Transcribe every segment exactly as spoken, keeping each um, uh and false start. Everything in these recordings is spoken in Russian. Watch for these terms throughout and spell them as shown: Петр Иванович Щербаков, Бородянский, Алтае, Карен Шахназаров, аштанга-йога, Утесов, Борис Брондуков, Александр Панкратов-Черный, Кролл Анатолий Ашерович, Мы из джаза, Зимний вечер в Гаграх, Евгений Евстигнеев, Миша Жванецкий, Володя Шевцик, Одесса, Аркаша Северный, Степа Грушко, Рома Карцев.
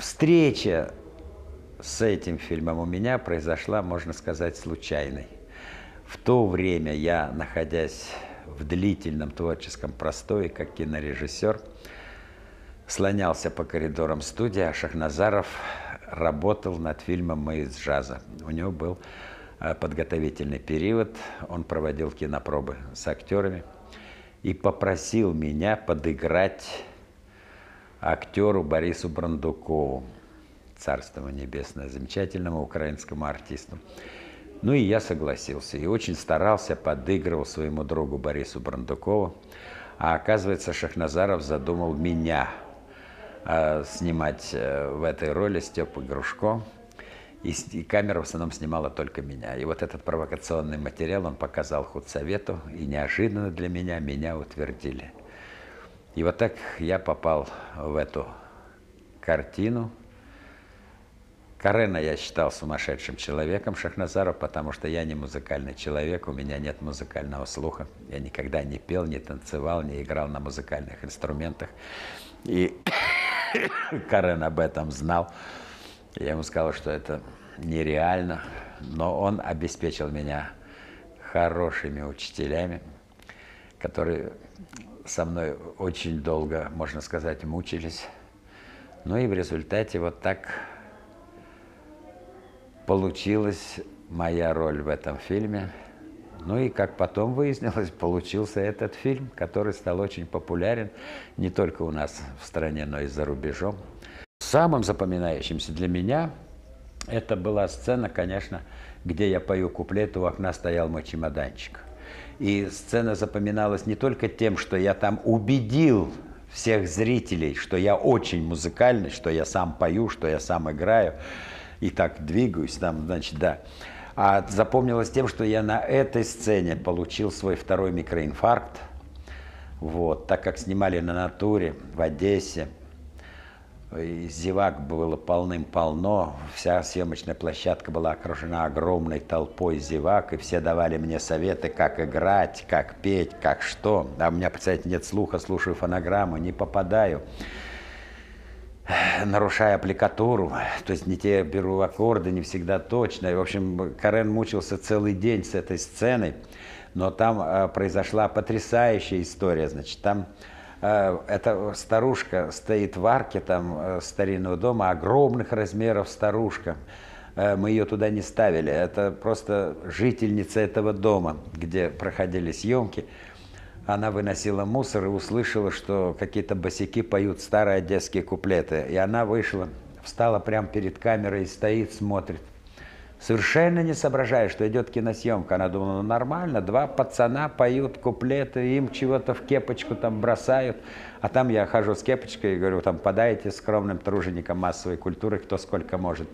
встреча с этим фильмом у меня произошла, можно сказать, случайной. В то время я, находясь в длительном творческом простое, как кинорежиссер, слонялся по коридорам студии, а Шахназаров работал над фильмом «Мы из джаза». У него был подготовительный период, он проводил кинопробы с актерами и попросил меня подыграть актеру Борису Брондукову, царство ему небесное, замечательному украинскому артисту. Ну и я согласился, и очень старался, подыгрывал своему другу Борису Брондукову. А оказывается, Шахназаров задумал меня э, снимать э, в этой роли Степы Грушко. И, и камера в основном снимала только меня. И вот этот провокационный материал он показал худсовету, и неожиданно для меня меня утвердили. И вот так я попал в эту картину. Карена я считал сумасшедшим человеком, Шахназаров, потому что я не музыкальный человек, у меня нет музыкального слуха. Я никогда не пел, не танцевал, не играл на музыкальных инструментах. И Карен об этом знал. Я ему сказал, что это нереально, но он обеспечил меня хорошими учителями, которые со мной очень долго, можно сказать, мучились. Ну и в результате вот так получилась моя роль в этом фильме. Ну и, как потом выяснилось, получился этот фильм, который стал очень популярен не только у нас в стране, но и за рубежом. Самым запоминающимся для меня это была сцена, конечно, где я пою куплет «У окна стоял мой чемоданчик». И сцена запоминалась не только тем, что я там убедил всех зрителей, что я очень музыкальный, что я сам пою, что я сам играю, и так двигаюсь там, значит, да. А запомнилось тем, что я на этой сцене получил свой второй микроинфаркт, вот, так как снимали на натуре в Одессе, зевак было полным-полно, вся съемочная площадка была окружена огромной толпой зевак, и все давали мне советы, как играть, как петь, как что. А у меня, представляете, нет слуха, слушаю фонограмму, не попадаю. Нарушая аппликатуру, то есть не те беру аккорды, не всегда точно. И, в общем, Карен мучился целый день с этой сценой, но там э, произошла потрясающая история. Значит, там э, эта старушка стоит в арке там, э, старинного дома, огромных размеров старушка. Э, мы ее туда не ставили, это просто жительница этого дома, где проходили съемки. Она выносила мусор и услышала, что какие-то босяки поют старые одесские куплеты. И она вышла, встала прямо перед камерой и стоит, смотрит. Совершенно не соображая, что идет киносъемка. Она думала, ну нормально, два пацана поют куплеты, им чего-то в кепочку там бросают. А там я хожу с кепочкой и говорю, там подайте скромным труженикам массовой культуры, кто сколько может.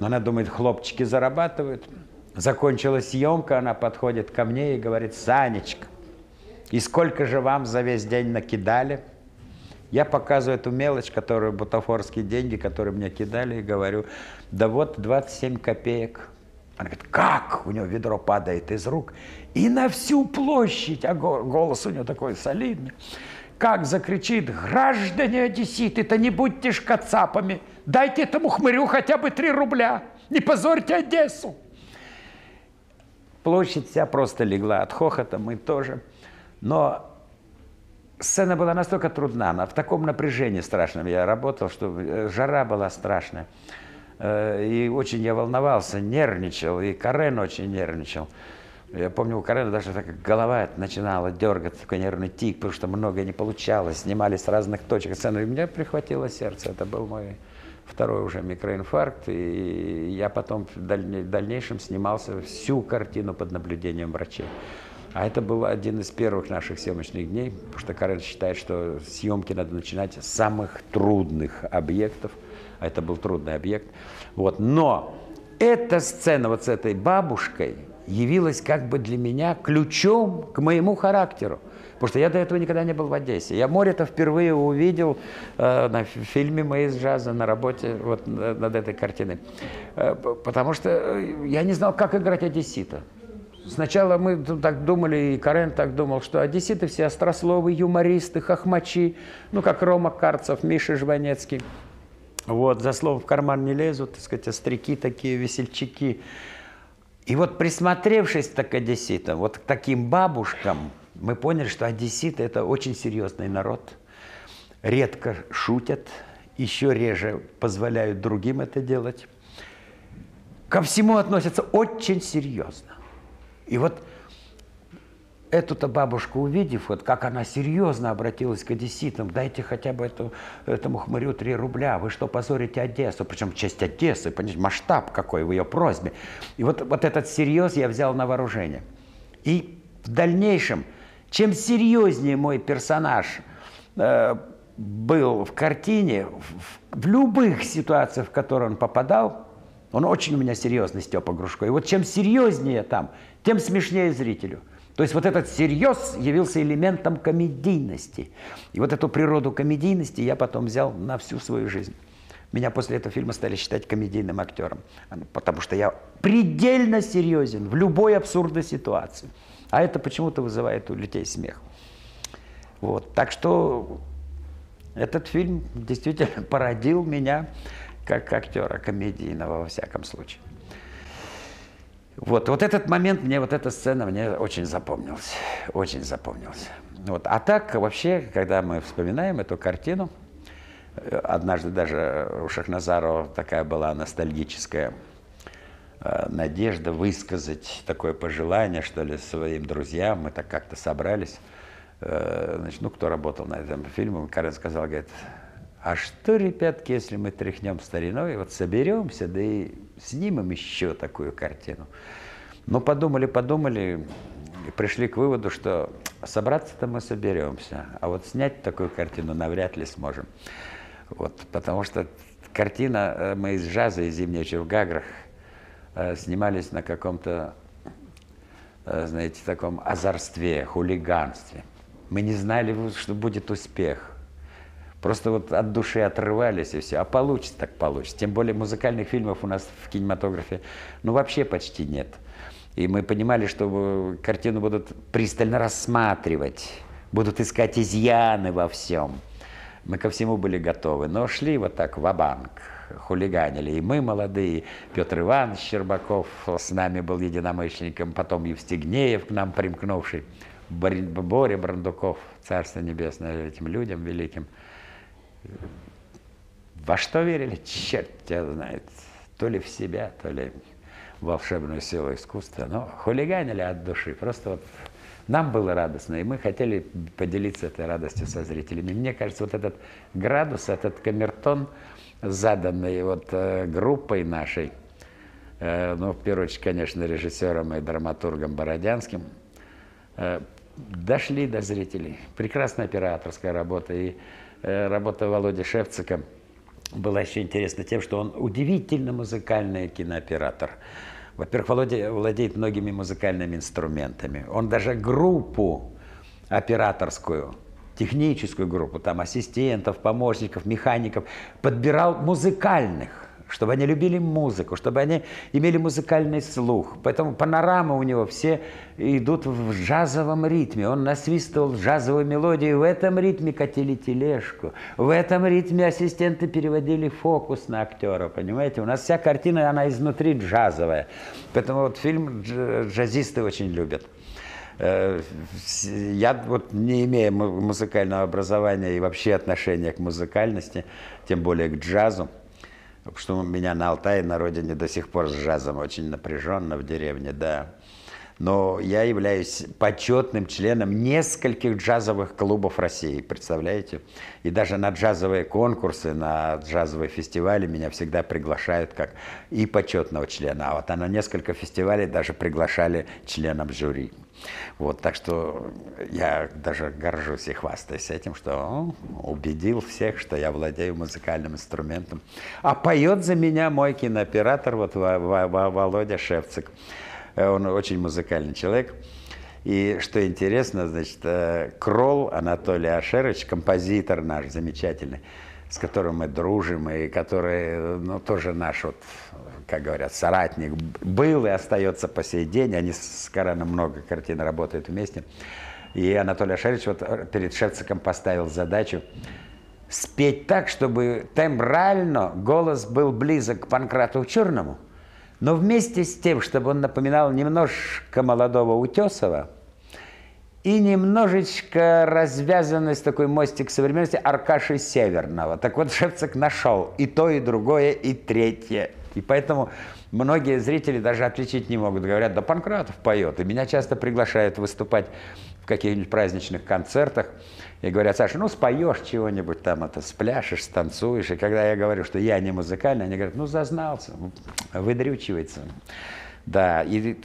Но она думает, хлопчики зарабатывают. Закончилась съемка, она подходит ко мне и говорит, Санечка, и сколько же вам за весь день накидали? Я показываю эту мелочь, которую бутафорские деньги, которые мне кидали, и говорю, да вот двадцать семь копеек. Она говорит, как? У него ведро падает из рук. И на всю площадь, а голос у него такой солидный, как закричит, граждане одесситы, то не будьте ж кацапами, дайте этому хмырю хотя бы три рубля, не позорьте Одессу. Площадь вся просто легла от хохота, мы тоже. Но сцена была настолько трудна, она в таком напряжении страшном я работал, что жара была страшная. И очень я волновался, нервничал, и Карен очень нервничал. Я помню, у Карена даже так голова начинала дергаться, такой нервный тик, потому что многое не получалось, снимали с разных точек сцену. И у меня прихватило сердце, это был мой второй уже микроинфаркт. И я потом в дальнейшем снимался всю картину под наблюдением врачей. А это был один из первых наших съемочных дней, потому что Карен считает, что съемки надо начинать с самых трудных объектов. А это был трудный объект. Вот. Но эта сцена вот с этой бабушкой явилась как бы для меня ключом к моему характеру. Потому что я до этого никогда не был в Одессе. Я море-то впервые увидел э, на фильме «Мы из джаза», на работе вот, над этой картиной. Э, потому что я не знал, как играть одессита. Сначала мы так думали, и Карен так думал, что одесситы все острословы, юмористы, хохмачи, ну, как Рома Карцев, Миша Жванецкий. Вот, за словом в карман не лезут, так сказать, остряки такие, весельчаки. И вот присмотревшись так к одесситам, вот к таким бабушкам, мы поняли, что одесситы – это очень серьезный народ, редко шутят, еще реже позволяют другим это делать. Ко всему относятся очень серьезно. И вот эту-то бабушку, увидев, вот как она серьезно обратилась к одесситам, дайте хотя бы эту, этому хмырю три рубля, вы что, позорите Одессу? Причем в честь Одессы, понимаете, масштаб какой в ее просьбе. И вот, вот этот серьез я взял на вооружение. И в дальнейшем, чем серьезнее мой персонаж э, был в картине, в, в любых ситуациях, в которые он попадал, он очень у меня серьезный, Степа Грушко. И вот чем серьезнее там, тем смешнее зрителю. То есть вот этот серьез явился элементом комедийности. И вот эту природу комедийности я потом взял на всю свою жизнь. Меня после этого фильма стали считать комедийным актером, потому что я предельно серьезен в любой абсурдной ситуации. А это почему-то вызывает у людей смех. Вот. Так что этот фильм действительно породил меня как актера комедийного, во всяком случае. Вот, вот этот момент, мне вот эта сцена мне очень запомнилась, очень запомнилась. Вот. А так вообще, когда мы вспоминаем эту картину, однажды даже у Шахназарова такая была ностальгическая э, надежда высказать такое пожелание, что ли, своим друзьям. Мы так как-то собрались, э, значит, ну, кто работал на этом фильме, Карен сказал, говорит, а что, ребятки, если мы тряхнем стариной, вот соберемся, да и снимем еще такую картину. Но подумали, подумали, и пришли к выводу, что собраться-то мы соберемся, а вот снять такую картину навряд ли сможем. Вот, потому что картина «Мы из джаза» и «Зимний вечер в Гаграх» снимались на каком-то, знаете, таком озорстве, хулиганстве. Мы не знали, что будет успех. Просто вот от души отрывались и все. А получится так получится. Тем более музыкальных фильмов у нас в кинематографе ну вообще почти нет. И мы понимали, что картину будут пристально рассматривать, будут искать изъяны во всем. Мы ко всему были готовы, но шли вот так ва-банк, хулиганили. И мы молодые, Петр Иванович Щербаков с нами был единомышленником, потом Евстигнеев к нам примкнувший, Боря Брондуков, царство небесное этим людям великим. Во что верили, черт тебя знает, то ли в себя, то ли в волшебную силу искусства, но хулиганили от души, просто вот нам было радостно, и мы хотели поделиться этой радостью со зрителями. Мне кажется, вот этот градус, этот камертон, заданный вот э, группой нашей, э, ну, в первую очередь, конечно, режиссером и драматургом Бородянским, э, дошли до зрителей. Прекрасная операторская работа, и работа Володи Шевцика была еще интересна тем, что он удивительно музыкальный кинооператор. Во-первых, Володя владеет многими музыкальными инструментами. Он даже группу операторскую, техническую группу, там ассистентов, помощников, механиков, подбирал музыкальных, чтобы они любили музыку, чтобы они имели музыкальный слух. Поэтому панорамы у него все идут в джазовом ритме. Он насвистывал джазовую мелодию, в этом ритме катили тележку, в этом ритме ассистенты переводили фокус на актера, понимаете? У нас вся картина, она изнутри джазовая. Поэтому вот фильм джазисты очень любят. Я вот, не имея музыкального образования и вообще отношения к музыкальности, тем более к джазу, потому что у меня на Алтае, на родине, до сих пор с джазом очень напряженно в деревне, да. Но я являюсь почетным членом нескольких джазовых клубов России, представляете? И даже на джазовые конкурсы, на джазовые фестивали меня всегда приглашают как и почетного члена. А вот на несколько фестивалей даже приглашали членом жюри. Вот, так что я даже горжусь и хвастаюсь этим, что убедил всех, что я владею музыкальным инструментом. А поет за меня мой кинооператор, вот Володя Шевцик. Он очень музыкальный человек. И что интересно, значит, Кролл Анатолий Ашерович, композитор наш замечательный, с которым мы дружим, и который, ну, тоже наш, вот, как говорят, соратник, был и остается по сей день. Они с Кареном много картин работают вместе. И Анатолий Ашерович вот перед Шевциком поставил задачу спеть так, чтобы тембрально голос был близок к Панкратову-Черному, но вместе с тем, чтобы он напоминал немножко молодого Утесова и немножечко развязанность, такой мостик современности, Аркаши Северного. Так вот, Шевцик нашел и то, и другое, и третье. И поэтому многие зрители даже отличить не могут. Говорят, да Панкратов поет. И меня часто приглашают выступать в каких-нибудь праздничных концертах. И говорят, Саша, ну споешь чего-нибудь там, это, спляшешь, станцуешь. И когда я говорю, что я не музыкальный, они говорят, ну зазнался, выдрючивается. Да, и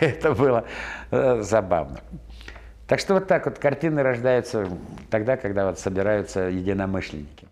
это было забавно. Так что вот так вот картины рождаются тогда, когда вот собираются единомышленники.